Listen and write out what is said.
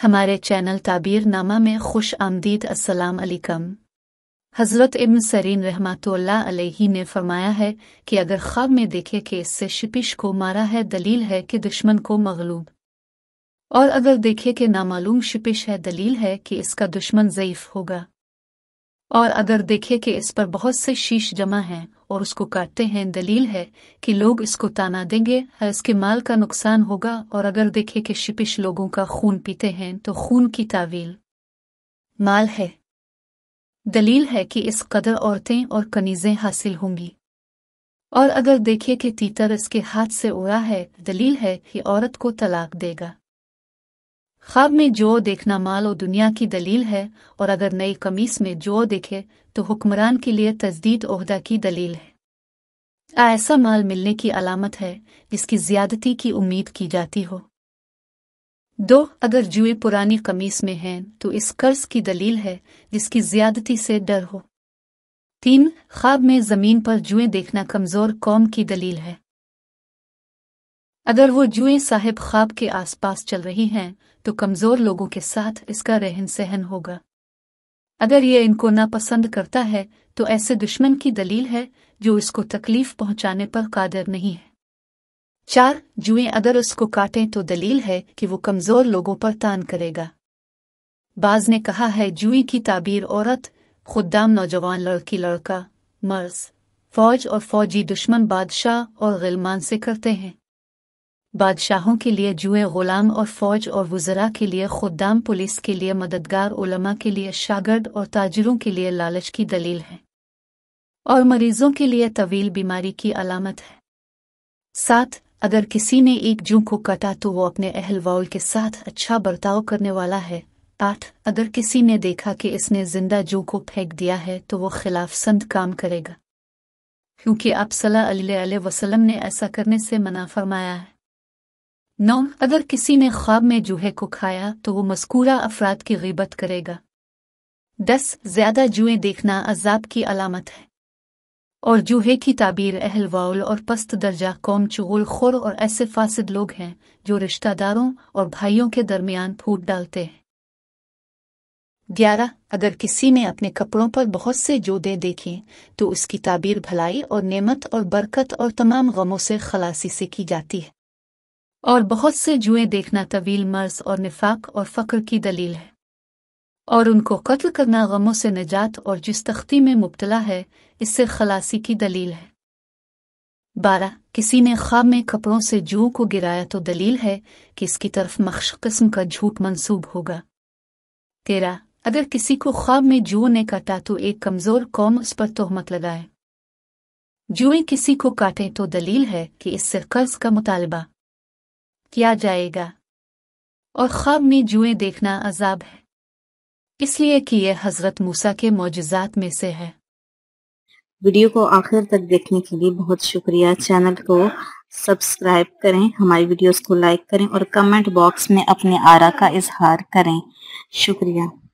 हमारे चैनल ताबीर नामा में खुश आमदीद। अस्सलाम अलैकुम। हज़रत इब्न सरीन रहमतुल्लाह अलैहि ने फरमाया है कि अगर ख्वाब में देखे कि इससे शिपिश को मारा है, दलील है कि दुश्मन को मगलूब, और अगर देखे कि नामालूम शिपिश है, दलील है कि इसका दुश्मन ज़ईफ़ होगा, और अगर देखे कि इस पर बहुत से शीश जमा हैं और उसको काटते हैं, दलील है कि लोग इसको ताना देंगे, इसके माल का नुकसान होगा, और अगर देखे कि शिपिश लोगों का खून पीते हैं तो खून की तावील माल है, दलील है कि इस कदर औरतें और कनीज़ें हासिल होंगी, और अगर देखे कि तीतर इसके हाथ से उड़ा है, दलील है कि औरत को तलाक देगा। ख्वाब में जो देखना माल और दुनिया की दलील है, और अगर नई कमीज में जो देखे तो हुक्मरान के लिए तस्दीद ओहदा की दलील है। ऐसा माल मिलने की अलामत है जिसकी ज्यादती की उम्मीद की जाती हो। दो, अगर जुए पुरानी कमीज में हैं तो इस कर्ज की दलील है जिसकी ज्यादती से डर हो। तीन, ख्वाब में जमीन पर जुए देखना कमजोर कौम की दलील है। अगर वो जुएं साहिब ख्वाब के आसपास चल रही हैं तो कमज़ोर लोगों के साथ इसका रहन सहन होगा। अगर ये इनको नापसंद करता है तो ऐसे दुश्मन की दलील है जो इसको तकलीफ पहुंचाने पर कादिर नहीं है। चार, जुएं अगर उसको काटें तो दलील है कि वो कमज़ोर लोगों पर तान करेगा। बाज़ ने कहा है जुएं की ताबीर औरत, खुद्दाम, नौजवान लड़की, लड़का, मर्ज, फौज और फौजी दुश्मन बादशाह और ग़िलमान से करते हैं। बादशाहों के लिए जुए ग़ुलाम और फौज और वुज़रा के लिए खुद्दाम, पुलिस के लिए मददगार, उलमा के लिए शागिर्द और ताजिरों के लिए लालच की दलील है, और मरीजों के लिए तवील बीमारी की अलामत है। साथ, अगर किसी ने एक जू को काटा तो वो अपने अहल वाल के साथ अच्छा बर्ताव करने वाला है। आठ, अगर किसी ने देखा कि इसने जिंदा जू को फेंक दिया है तो वो खिलाफसंद काम करेगा, क्योंकि आप सल्लल्लाहु अलैहि वसल्लम ने ऐसा करने से मना फरमाया है। नौ, अगर किसी ने ख्वाब में जूहे को खाया तो वो मज़कूरा अफराद की ग़ीबत करेगा। दस, ज़्यादा जुए देखना अज़ाब की अलामत है, और जूहे की ताबीर अहल वाउल और पस्त दर्जा कौम, चुग़ुलखोर और ऐसे फ़ासिद लोग हैं जो रिश्तेदारों और भाइयों के दरमियान फूट डालते हैं। 11, अगर किसी ने अपने कपड़ों पर बहुत से जोदे देखें तो उसकी ताबीर भलाई और नेमत और बरकत और तमाम गमों से खलासी से की जाती है, और बहुत से जुएं देखना तवील मर्ज और निफाक और फ़क्र की दलील है, और उनको कत्ल करना गमों से निजात और जिस तख्ती में मुब्तला है इससे खलासी की दलील है। 12, किसी ने ख्वाब में कपड़ों से जू को गिराया तो दलील है कि इसकी तरफ मख्श किस्म का झूठ मंसूब होगा। 13, अगर किसी को ख्वाब में जू ने काटा तो एक कमज़ोर कौम उस पर तोहमत लगाए। जुएं किसी को काटें तो दलील है कि इससे कर्ज का मुतालबा किया जाएगा, और ख्वाब में जुएं देखना अजाब है, इसलिए कि यह हजरत मूसा के मौजज़ात में से है। वीडियो को आखिर तक देखने के लिए बहुत शुक्रिया। चैनल को सब्सक्राइब करें, हमारी वीडियोस को लाइक करें और कमेंट बॉक्स में अपने आरा का इजहार करें। शुक्रिया।